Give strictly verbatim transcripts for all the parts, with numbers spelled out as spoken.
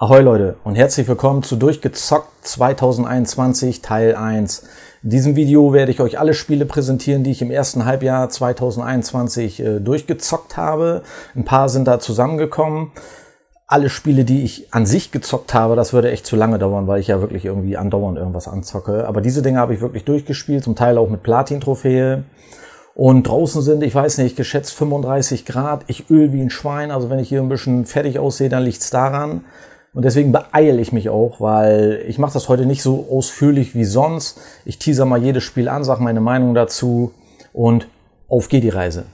Ahoi Leute und herzlich willkommen zu Durchgezockt zwanzig einundzwanzig Teil eins. In diesem Video werde ich euch alle Spiele präsentieren, die ich im ersten Halbjahr zwanzig einundzwanzig äh, durchgezockt habe. Ein paar sind da zusammengekommen. Alle Spiele, die ich an sich gezockt habe, das würde echt zu lange dauern, weil ich ja wirklich irgendwie andauernd irgendwas anzocke. Aber diese Dinge habe ich wirklich durchgespielt, zum Teil auch mit Platin-Trophäe. Und draußen sind, ich weiß nicht, geschätzt fünfunddreißig Grad. Ich öl wie ein Schwein, also wenn ich hier ein bisschen fertig aussehe, dann liegt's daran. Und deswegen beeile ich mich auch, weil ich mache das heute nicht so ausführlich wie sonst. Ich teaser mal jedes Spiel an, sage meine Meinung dazu und auf geht die Reise.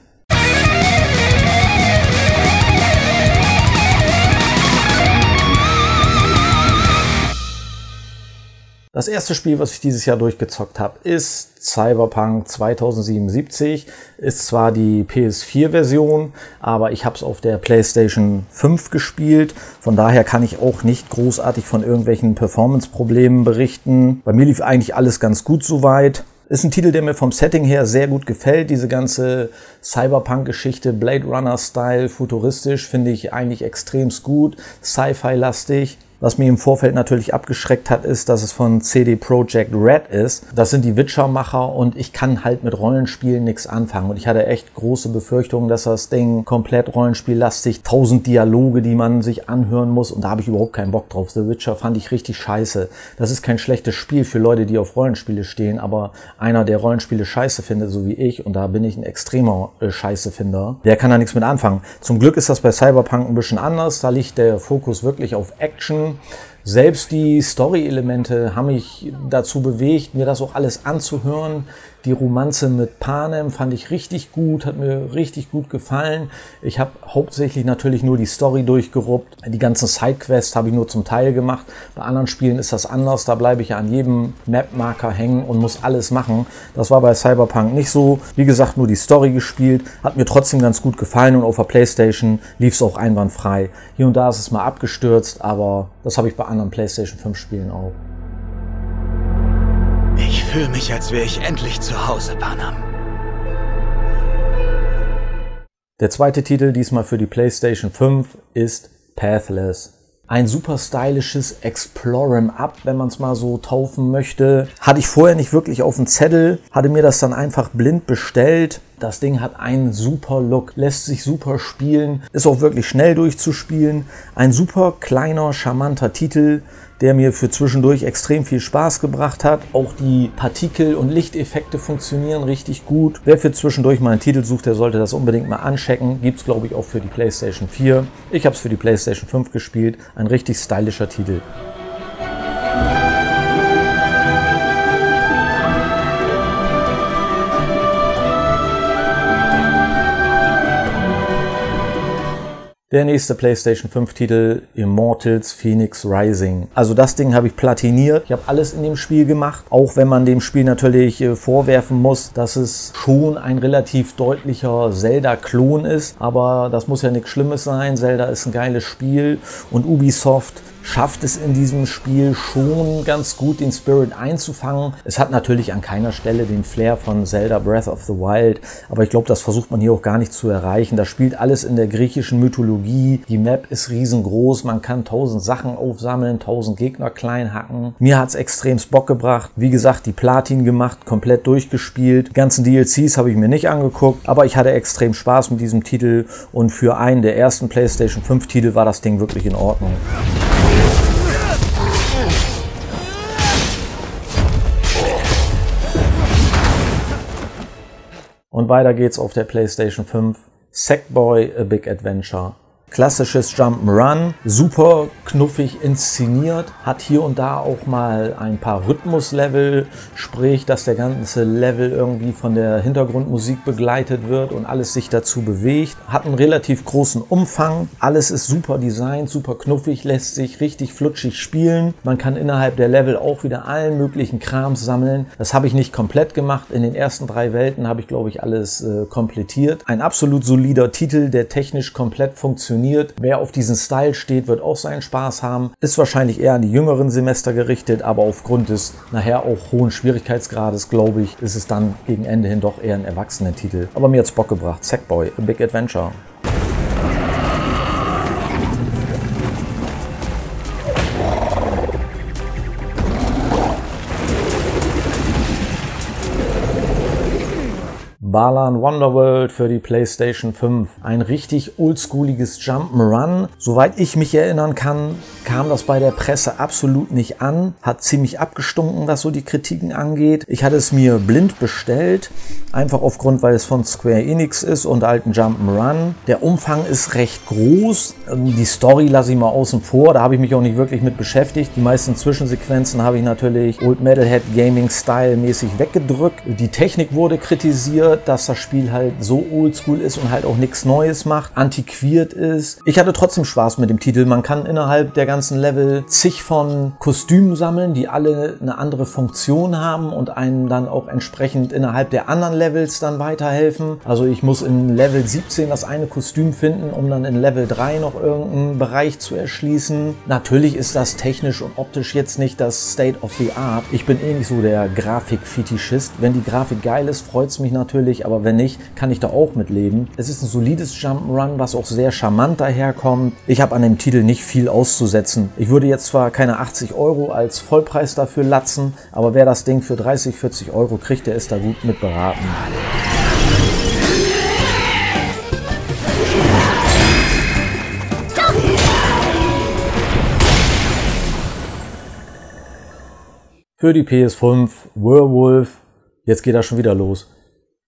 Das erste Spiel, was ich dieses Jahr durchgezockt habe, ist Cyberpunk zwanzig siebenundsiebzig. Ist zwar die P S vier Version, aber ich habe es auf der PlayStation fünf gespielt. Von daher kann ich auch nicht großartig von irgendwelchen Performance-Problemen berichten. Bei mir lief eigentlich alles ganz gut soweit. Ist ein Titel, der mir vom Setting her sehr gut gefällt. Diese ganze Cyberpunk-Geschichte, Blade Runner-Style, futuristisch, finde ich eigentlich extremst gut. Sci-Fi-lastig. Was mir im Vorfeld natürlich abgeschreckt hat, ist, dass es von C D Projekt Red ist. Das sind die Witcher-Macher und ich kann halt mit Rollenspielen nichts anfangen. Und ich hatte echt große Befürchtungen, dass das Ding komplett rollenspiellastig, tausend Dialoge, die man sich anhören muss. Und da habe ich überhaupt keinen Bock drauf. The Witcher fand ich richtig scheiße. Das ist kein schlechtes Spiel für Leute, die auf Rollenspiele stehen. Aber einer, der Rollenspiele scheiße findet, so wie ich, und da bin ich ein extremer Scheißefinder, der kann da nichts mit anfangen. Zum Glück ist das bei Cyberpunk ein bisschen anders. Da liegt der Fokus wirklich auf Action. Selbst die Story-Elemente haben mich dazu bewegt, mir das auch alles anzuhören. Die Romanze mit Panam fand ich richtig gut, hat mir richtig gut gefallen. Ich habe hauptsächlich natürlich nur die Story durchgeruppt. Die ganzen Sidequests habe ich nur zum Teil gemacht. Bei anderen Spielen ist das anders. Da bleibe ich ja an jedem Map-Marker hängen und muss alles machen. Das war bei Cyberpunk nicht so. Wie gesagt, nur die Story gespielt. Hat mir trotzdem ganz gut gefallen und auf der PlayStation lief es auch einwandfrei. Hier und da ist es mal abgestürzt, aber das habe ich bei anderen PlayStation fünf Spielen auch. Ich fühle mich, als wäre ich endlich zu Hause, Panam. Der zweite Titel, diesmal für die PlayStation fünf, ist Pathless. Ein super stylisches Explorem-Up, wenn man es mal so taufen möchte. Hatte ich vorher nicht wirklich auf dem Zettel, hatte mir das dann einfach blind bestellt. Das Ding hat einen super Look, lässt sich super spielen, ist auch wirklich schnell durchzuspielen. Ein super kleiner, charmanter Titel, der mir für zwischendurch extrem viel Spaß gebracht hat. Auch die Partikel- und Lichteffekte funktionieren richtig gut. Wer für zwischendurch mal einen Titel sucht, der sollte das unbedingt mal anchecken. Gibt es, glaube ich, auch für die PlayStation vier. Ich habe es für die PlayStation fünf gespielt. Ein richtig stylischer Titel. Der nächste PlayStation fünf Titel, Immortals Fenyx Rising. Also das Ding habe ich platiniert. Ich habe alles in dem Spiel gemacht. Auch wenn man dem Spiel natürlich äh, vorwerfen muss, dass es schon ein relativ deutlicher Zelda-Klon ist. Aber das muss ja nichts Schlimmes sein. Zelda ist ein geiles Spiel und Ubisoft schafft es in diesem Spiel schon ganz gut, den Spirit einzufangen. Es hat natürlich an keiner Stelle den Flair von Zelda Breath of the Wild, aber ich glaube, das versucht man hier auch gar nicht zu erreichen. Das spielt alles in der griechischen Mythologie. Die Map ist riesengroß, man kann tausend Sachen aufsammeln, tausend Gegner kleinhacken. Mir hat es extremst Bock gebracht. Wie gesagt, die Platin gemacht, komplett durchgespielt. Die ganzen D L Cs habe ich mir nicht angeguckt, aber ich hatte extrem Spaß mit diesem Titel und für einen der ersten PlayStation fünf Titel war das Ding wirklich in Ordnung. Und weiter geht's auf der PlayStation fünf. Sackboy A Big Adventure. Klassisches Jump'n'Run, super knuffig inszeniert, hat hier und da auch mal ein paar Rhythmuslevel, sprich, dass der ganze Level irgendwie von der Hintergrundmusik begleitet wird und alles sich dazu bewegt. Hat einen relativ großen Umfang, alles ist super designt, super knuffig, lässt sich richtig flutschig spielen. Man kann innerhalb der Level auch wieder allen möglichen Krams sammeln. Das habe ich nicht komplett gemacht, in den ersten drei Welten habe ich, glaube ich, alles äh, komplettiert. Ein absolut solider Titel, der technisch komplett funktioniert. Wer auf diesen Style steht, wird auch seinen Spaß haben. Ist wahrscheinlich eher an die jüngeren Semester gerichtet, aber aufgrund des nachher auch hohen Schwierigkeitsgrades, glaube ich, ist es dann gegen Ende hin doch eher ein Erwachsenentitel. Aber mir hat's Bock gebracht. Sackboy, A Big Adventure. Balan Wonderworld für die PlayStation fünf. Ein richtig oldschooliges Jump'n'Run. Soweit ich mich erinnern kann, kam das bei der Presse absolut nicht an. Hat ziemlich abgestunken, was so die Kritiken angeht. Ich hatte es mir blind bestellt, einfach aufgrund, weil es von Square Enix ist und alten Jump'n'Run. Der Umfang ist recht groß. Die Story lasse ich mal außen vor, da habe ich mich auch nicht wirklich mit beschäftigt. Die meisten Zwischensequenzen habe ich natürlich Old Metalhead Gaming Style mäßig weggedrückt. Die Technik wurde kritisiert, dass das Spiel halt so oldschool ist und halt auch nichts Neues macht, antiquiert ist. Ich hatte trotzdem Spaß mit dem Titel. Man kann innerhalb der ganzen Level zig von Kostümen sammeln, die alle eine andere Funktion haben und einem dann auch entsprechend innerhalb der anderen Levels dann weiterhelfen. Also ich muss in Level siebzehn das eine Kostüm finden, um dann in Level drei noch irgendeinen Bereich zu erschließen. Natürlich ist das technisch und optisch jetzt nicht das State of the Art. Ich bin eh nicht so der Grafik-Fetischist. Wenn die Grafik geil ist, freut es mich natürlich, aber wenn nicht, kann ich da auch mit leben. Es ist ein solides Jump'n'Run, was auch sehr charmant daherkommt. Ich habe an dem Titel nicht viel auszusetzen. Ich würde jetzt zwar keine achtzig Euro als Vollpreis dafür latzen, aber wer das Ding für dreißig, vierzig Euro kriegt, der ist da gut mit beraten. Für die P S fünf, Werewolf, jetzt geht das schon wieder los,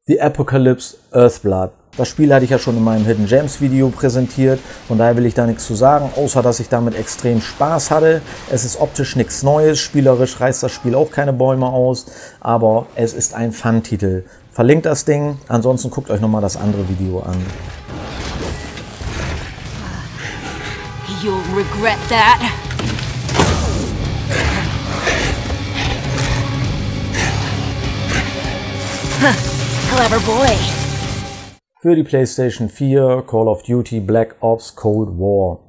The Apocalypse: Eartblood. Das Spiel hatte ich ja schon in meinem Hidden Gems Video präsentiert, von daher will ich da nichts zu sagen, außer dass ich damit extrem Spaß hatte. Es ist optisch nichts Neues, spielerisch reißt das Spiel auch keine Bäume aus, aber es ist ein Fun-Titel. Verlinkt das Ding, ansonsten guckt euch nochmal das andere Video an. You'll regret that. Clever boy. Für die PlayStation vier Call of Duty Black Ops Cold War.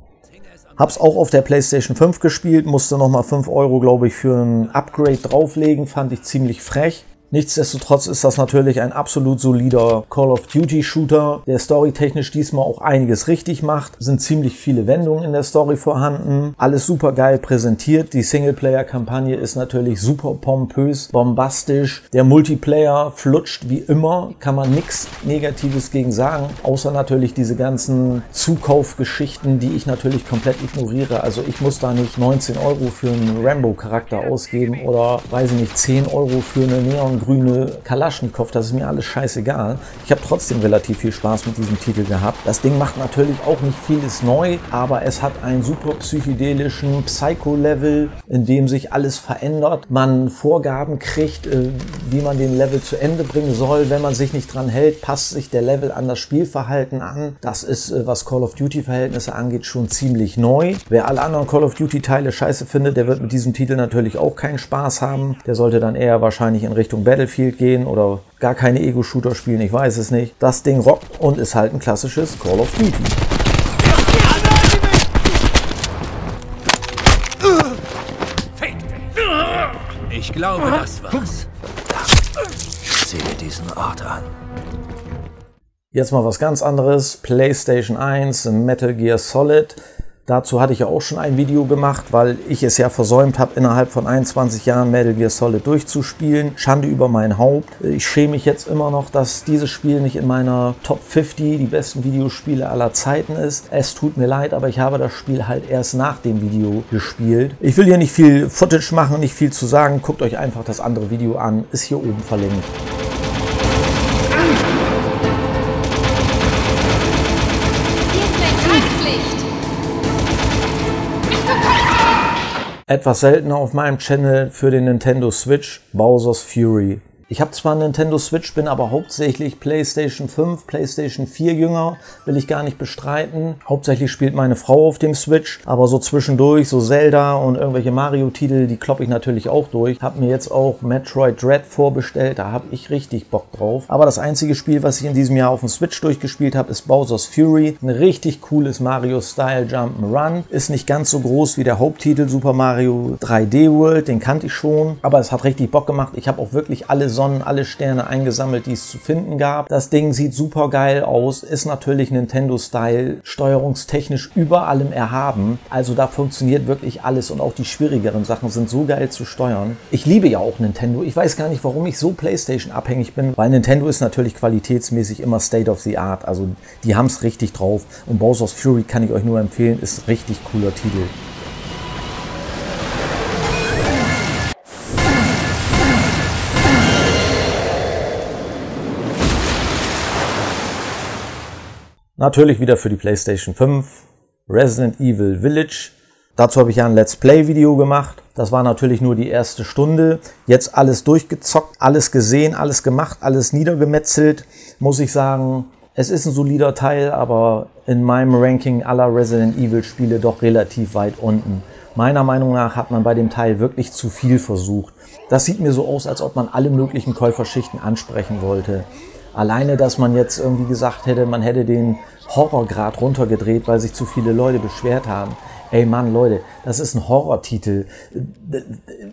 Hab's auch auf der PlayStation fünf gespielt, musste nochmal fünf Euro, glaube ich, für ein Upgrade drauflegen, fand ich ziemlich frech. Nichtsdestotrotz ist das natürlich ein absolut solider Call of Duty Shooter, der storytechnisch diesmal auch einiges richtig macht. Sind ziemlich viele Wendungen in der Story vorhanden, alles super geil präsentiert. Die Singleplayer-Kampagne ist natürlich super pompös, bombastisch. Der Multiplayer flutscht wie immer, kann man nichts Negatives gegen sagen, außer natürlich diese ganzen Zukaufgeschichten, die ich natürlich komplett ignoriere. Also ich muss da nicht neunzehn Euro für einen Rambo-Charakter ausgeben oder, weiß ich nicht, zehn Euro für eine Neon grüne Kalaschnikow, das ist mir alles scheißegal. Ich habe trotzdem relativ viel Spaß mit diesem Titel gehabt. Das Ding macht natürlich auch nicht vieles neu, aber es hat einen super psychedelischen Psycho-Level, in dem sich alles verändert. Man Vorgaben kriegt, wie man den Level zu Ende bringen soll. Wenn man sich nicht dran hält, passt sich der Level an das Spielverhalten an. Das ist, was Call of Duty-Verhältnisse angeht, schon ziemlich neu. Wer alle anderen Call of Duty-Teile scheiße findet, der wird mit diesem Titel natürlich auch keinen Spaß haben. Der sollte dann eher wahrscheinlich in Richtung Battlefield gehen oder gar keine Ego-Shooter spielen, ich weiß es nicht. Das Ding rockt und ist halt ein klassisches Call of Duty. Ich glaube, das war's. Sieh dir diesen Ort an. Jetzt mal was ganz anderes. PlayStation eins, Metal Gear Solid. Dazu hatte ich ja auch schon ein Video gemacht, weil ich es ja versäumt habe, innerhalb von einundzwanzig Jahren Metal Gear Solid durchzuspielen. Schande über mein Haupt. Ich schäme mich jetzt immer noch, dass dieses Spiel nicht in meiner Top fünfzig, die besten Videospiele aller Zeiten ist. Es tut mir leid, aber ich habe das Spiel halt erst nach dem Video gespielt. Ich will hier nicht viel Footage machen, nicht viel zu sagen. Guckt euch einfach das andere Video an, ist hier oben verlinkt. Etwas seltener auf meinem Channel für den Nintendo Switch, Bowsers Fury. Ich habe zwar einen Nintendo Switch, bin aber hauptsächlich PlayStation fünf, PlayStation vier Jünger, will ich gar nicht bestreiten. Hauptsächlich spielt meine Frau auf dem Switch, aber so zwischendurch, so Zelda und irgendwelche Mario-Titel, die kloppe ich natürlich auch durch. Habe mir jetzt auch Metroid Dread vorbestellt, da habe ich richtig Bock drauf. Aber das einzige Spiel, was ich in diesem Jahr auf dem Switch durchgespielt habe, ist Bowsers Fury. Ein richtig cooles Mario-Style Jump'n'Run. Ist nicht ganz so groß wie der Haupttitel Super Mario drei D World, den kannte ich schon, aber es hat richtig Bock gemacht. Ich habe auch wirklich alle Sonnen, alle Sterne eingesammelt, die es zu finden gab. Das Ding sieht super geil aus, ist natürlich Nintendo-Style, steuerungstechnisch über allem erhaben. Also da funktioniert wirklich alles und auch die schwierigeren Sachen sind so geil zu steuern. Ich liebe ja auch Nintendo. Ich weiß gar nicht, warum ich so PlayStation-abhängig bin, weil Nintendo ist natürlich qualitätsmäßig immer State of the Art. Also die haben es richtig drauf. Und Bowsers Fury kann ich euch nur empfehlen, ist ein richtig cooler Titel. Natürlich wieder für die PlayStation fünf, Resident Evil Village. Dazu habe ich ja ein Let's Play Video gemacht. Das war natürlich nur die erste Stunde. Jetzt alles durchgezockt, alles gesehen, alles gemacht, alles niedergemetzelt. Muss ich sagen, es ist ein solider Teil, aber in meinem Ranking aller Resident Evil Spiele doch relativ weit unten. Meiner Meinung nach hat man bei dem Teil wirklich zu viel versucht. Das sieht mir so aus, als ob man alle möglichen Käuferschichten ansprechen wollte. Alleine, dass man jetzt irgendwie gesagt hätte, man hätte den Horrorgrad runtergedreht, weil sich zu viele Leute beschwert haben. Ey Mann, Leute, das ist ein Horrortitel.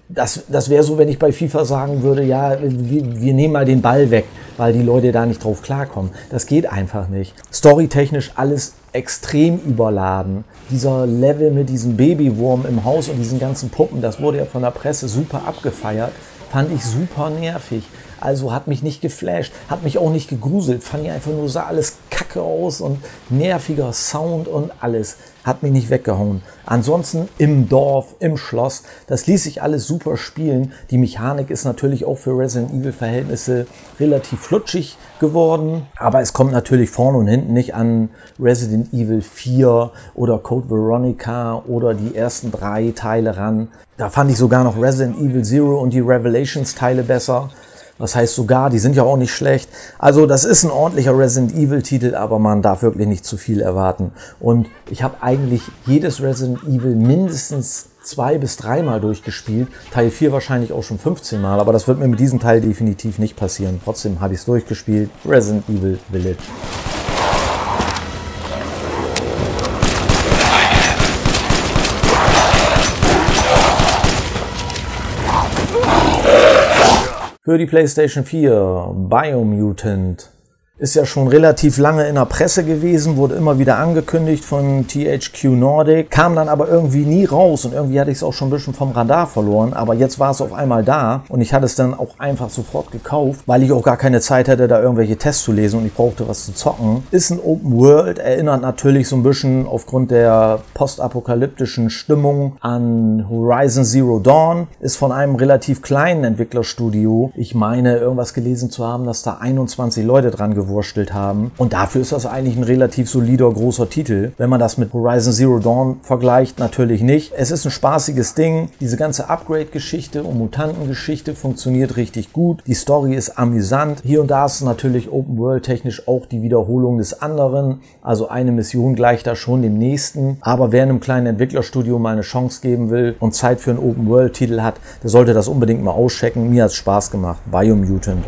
Das, das wäre so, wenn ich bei FIFA sagen würde, ja, wir, wir nehmen mal den Ball weg, weil die Leute da nicht drauf klarkommen. Das geht einfach nicht. Storytechnisch alles extrem überladen. Dieser Level mit diesem Babywurm im Haus und diesen ganzen Puppen, das wurde ja von der Presse super abgefeiert. Fand ich super nervig. Also hat mich nicht geflasht, hat mich auch nicht gegruselt, fand ich einfach nur, sah alles kacke aus und nerviger Sound und alles. Hat mich nicht weggehauen. Ansonsten im Dorf, im Schloss, das ließ sich alles super spielen. Die Mechanik ist natürlich auch für Resident Evil Verhältnisse relativ flutschig geworden. Aber es kommt natürlich vorne und hinten nicht an Resident Evil vier oder Code Veronica oder die ersten drei Teile ran. Da fand ich sogar noch Resident Evil Zero und die Revelations Teile besser. Das heißt sogar, die sind ja auch nicht schlecht. Also das ist ein ordentlicher Resident Evil Titel, aber man darf wirklich nicht zu viel erwarten. Und ich habe eigentlich jedes Resident Evil mindestens zwei bis dreimal durchgespielt. Teil vier wahrscheinlich auch schon fünfzehn Mal, aber das wird mir mit diesem Teil definitiv nicht passieren. Trotzdem habe ich es durchgespielt. Resident Evil Village. Für die PlayStation vier, Biomutant, ist ja schon relativ lange in der Presse gewesen, wurde immer wieder angekündigt von T H Q Nordic, kam dann aber irgendwie nie raus und irgendwie hatte ich es auch schon ein bisschen vom Radar verloren, aber jetzt war es auf einmal da und ich hatte es dann auch einfach sofort gekauft, weil ich auch gar keine Zeit hatte, da irgendwelche Tests zu lesen und ich brauchte was zu zocken. Ist ein Open World, erinnert natürlich so ein bisschen aufgrund der postapokalyptischen Stimmung an Horizon Zero Dawn, ist von einem relativ kleinen Entwicklerstudio. Ich meine, irgendwas gelesen zu haben, dass da einundzwanzig Leute dran gewurstelt haben. Und dafür ist das eigentlich ein relativ solider, großer Titel. Wenn man das mit Horizon Zero Dawn vergleicht, natürlich nicht. Es ist ein spaßiges Ding. Diese ganze Upgrade-Geschichte und Mutantengeschichte funktioniert richtig gut. Die Story ist amüsant. Hier und da ist natürlich Open-World-technisch auch die Wiederholung des anderen. Also eine Mission gleicht da schon dem nächsten. Aber wer einem kleinen Entwicklerstudio mal eine Chance geben will und Zeit für einen Open-World-Titel hat, der sollte das unbedingt mal auschecken. Mir hat es Spaß gemacht. Biomutant.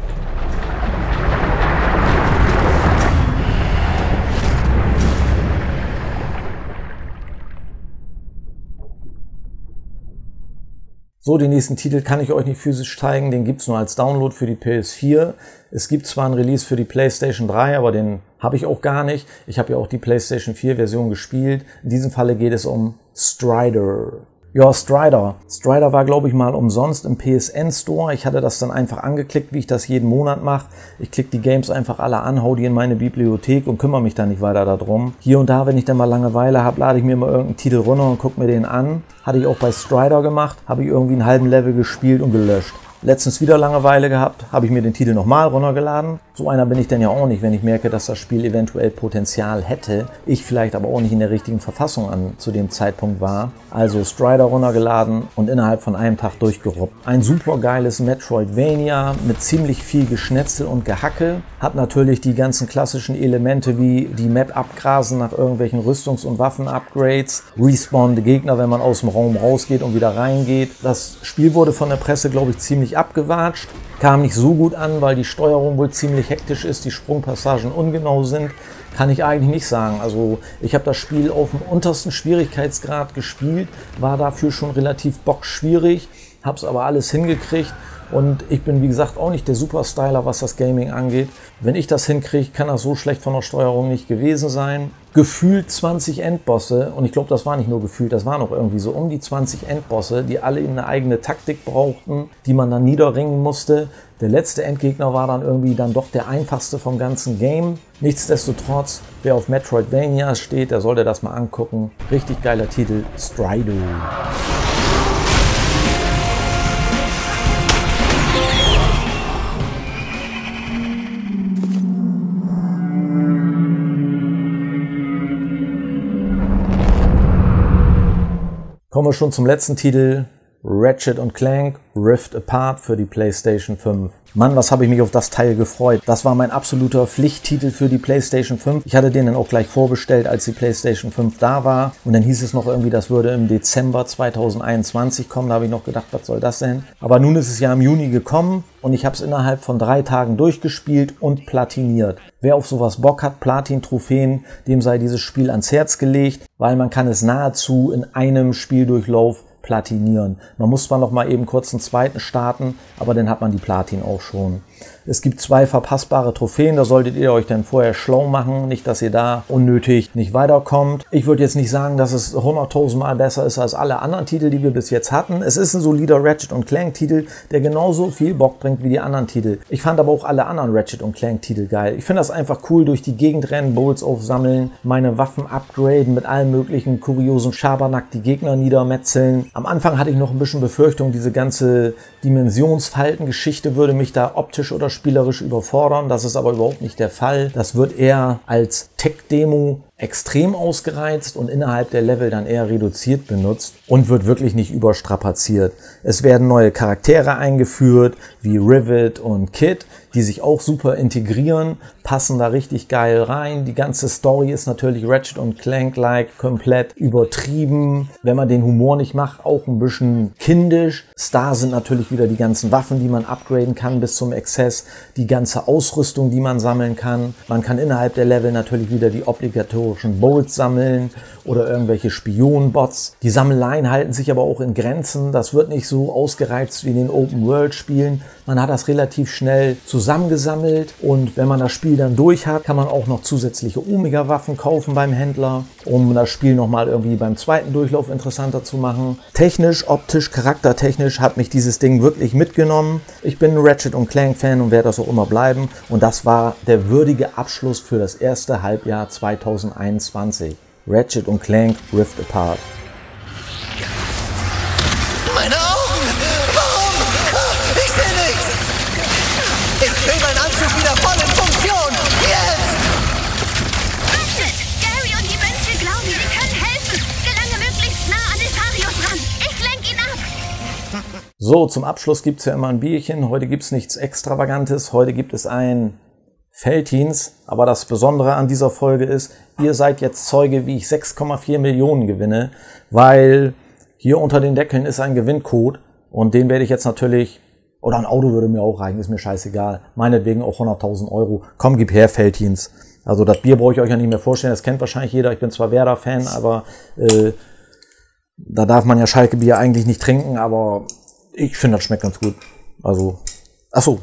So, den nächsten Titel kann ich euch nicht physisch zeigen, den gibt es nur als Download für die P S vier. Es gibt zwar einen Release für die PlayStation drei, aber den habe ich auch gar nicht. Ich habe ja auch die PlayStation vier Version gespielt. In diesem Falle geht es um Strider. Ja, Strider. Strider war, glaube ich, mal umsonst im P S N Store. Ich hatte das dann einfach angeklickt, wie ich das jeden Monat mache. Ich klicke die Games einfach alle an, hau die in meine Bibliothek und kümmere mich dann nicht weiter darum. Hier und da, wenn ich dann mal Langeweile habe, lade ich mir mal irgendeinen Titel runter und gucke mir den an. Hatte ich auch bei Strider gemacht, habe ich irgendwie einen halben Level gespielt und gelöscht. Letztens wieder Langeweile gehabt, habe ich mir den Titel nochmal runtergeladen. So einer bin ich denn ja auch nicht, wenn ich merke, dass das Spiel eventuell Potenzial hätte. Ich vielleicht aber auch nicht in der richtigen Verfassung an zu dem Zeitpunkt war. Also Strider runtergeladen und innerhalb von einem Tag durchgerobbt. Ein super geiles Metroidvania mit ziemlich viel Geschnetzel und Gehacke. Hat natürlich die ganzen klassischen Elemente wie die Map abgrasen nach irgendwelchen Rüstungs- und Waffen-Upgrades. Respawnende Gegner, wenn man aus dem Raum rausgeht und wieder reingeht. Das Spiel wurde von der Presse, glaube ich, ziemlich abgewatscht, kam nicht so gut an, weil die Steuerung wohl ziemlich hektisch ist, die Sprungpassagen ungenau sind, kann ich eigentlich nicht sagen. Also ich habe das Spiel auf dem untersten Schwierigkeitsgrad gespielt, war dafür schon relativ bockschwierig, habe es aber alles hingekriegt. Und ich bin, wie gesagt, auch nicht der Superstyler, was das Gaming angeht. Wenn ich das hinkriege, kann das so schlecht von der Steuerung nicht gewesen sein. Gefühlt zwanzig Endbosse, und ich glaube, das war nicht nur gefühlt, das waren auch irgendwie so um die zwanzig Endbosse, die alle eben eine eigene Taktik brauchten, die man dann niederringen musste. Der letzte Endgegner war dann irgendwie dann doch der einfachste vom ganzen Game. Nichtsdestotrotz, wer auf Metroidvania steht, der sollte das mal angucken. Richtig geiler Titel, Strider. Kommen wir schon zum letzten Titel, Ratchet und Clank, Rift Apart für die PlayStation fünf. Mann, was habe ich mich auf das Teil gefreut. Das war mein absoluter Pflichttitel für die PlayStation fünf. Ich hatte den dann auch gleich vorbestellt, als die PlayStation fünf da war. Und dann hieß es noch irgendwie, das würde im Dezember zweitausendeinundzwanzig kommen. Da habe ich noch gedacht, was soll das denn? Aber nun ist es ja im Juni gekommen und ich habe es innerhalb von drei Tagen durchgespielt und platiniert. Wer auf sowas Bock hat, Platin-Trophäen, dem sei dieses Spiel ans Herz gelegt, weil man kann es nahezu in einem Spieldurchlauf platinieren. Man muss zwar noch mal eben kurz einen zweiten starten, aber dann hat man die Platin auch schon. Es gibt zwei verpassbare Trophäen, da solltet ihr euch dann vorher schlau machen, nicht, dass ihr da unnötig nicht weiterkommt. Ich würde jetzt nicht sagen, dass es hunderttausend Mal besser ist als alle anderen Titel, die wir bis jetzt hatten. Es ist ein solider Ratchet und Clank Titel, der genauso viel Bock bringt wie die anderen Titel. Ich fand aber auch alle anderen Ratchet und Clank Titel geil. Ich finde das einfach cool, durch die Gegend rennen, Bullets aufsammeln, meine Waffen upgraden, mit allen möglichen kuriosen Schabernack die Gegner niedermetzeln. Am Anfang hatte ich noch ein bisschen Befürchtung, diese ganze Dimensionsfalten-Geschichte würde mich da optisch oder spielerisch überfordern. Das ist aber überhaupt nicht der Fall. Das wird eher als Tech-Demo extrem ausgereizt und innerhalb der Level dann eher reduziert benutzt und wird wirklich nicht überstrapaziert. Es werden neue Charaktere eingeführt, wie Revet und Kit, die sich auch super integrieren, passen da richtig geil rein. Die ganze Story ist natürlich Ratchet und Clank-like, komplett übertrieben. Wenn man den Humor nicht macht, auch ein bisschen kindisch. Star sind natürlich wieder die ganzen Waffen, die man upgraden kann bis zum Exzess, die ganze Ausrüstung, die man sammeln kann. Man kann innerhalb der Level natürlich wieder die obligatorischen Bolts sammeln oder irgendwelche Spionenbots. Die Sammeleien halten sich aber auch in Grenzen. Das wird nicht so ausgereizt wie in den Open-World-Spielen. Man hat das relativ schnell zusammengesammelt und wenn man das Spiel dann durch hat, kann man auch noch zusätzliche Omega-Waffen kaufen beim Händler, um das Spiel nochmal irgendwie beim zweiten Durchlauf interessanter zu machen. Technisch, optisch, charaktertechnisch hat mich dieses Ding wirklich mitgenommen. Ich bin ein Ratchet und Clank-Fan und werde das auch immer bleiben. Und das war der würdige Abschluss für das erste Halbjahr zweitausendeinundzwanzig. Ratchet und Clank Rift Apart. Meine Augen! Warum? Ich sehe nichts! Ich kriege meinen Anzug wieder voll in Funktion! Jetzt! Ratchet! Gary und die Menschen glauben, sie können helfen! Gelange möglichst nah an Etarius ran! Ich lenke ihn ab! So, zum Abschluss gibt es ja immer ein Bierchen. Heute gibt es nichts Extravagantes. Heute gibt es ein Veltins, aber das Besondere an dieser Folge ist, ihr seid jetzt Zeuge, wie ich sechs Komma vier Millionen gewinne, weil hier unter den Deckeln ist ein Gewinncode und den werde ich jetzt natürlich, oder ein Auto würde mir auch reichen, ist mir scheißegal, meinetwegen auch hunderttausend Euro. Komm, gib her, Veltins. Also das Bier brauche ich euch ja nicht mehr vorstellen, das kennt wahrscheinlich jeder, ich bin zwar Werder-Fan, aber äh, da darf man ja Schalke-Bier eigentlich nicht trinken, aber ich finde, das schmeckt ganz gut. Also, achso.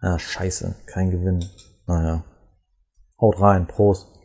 Ah, scheiße, kein Gewinn. Naja. Haut rein, Prost.